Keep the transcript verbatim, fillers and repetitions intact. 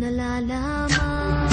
Nalalaman.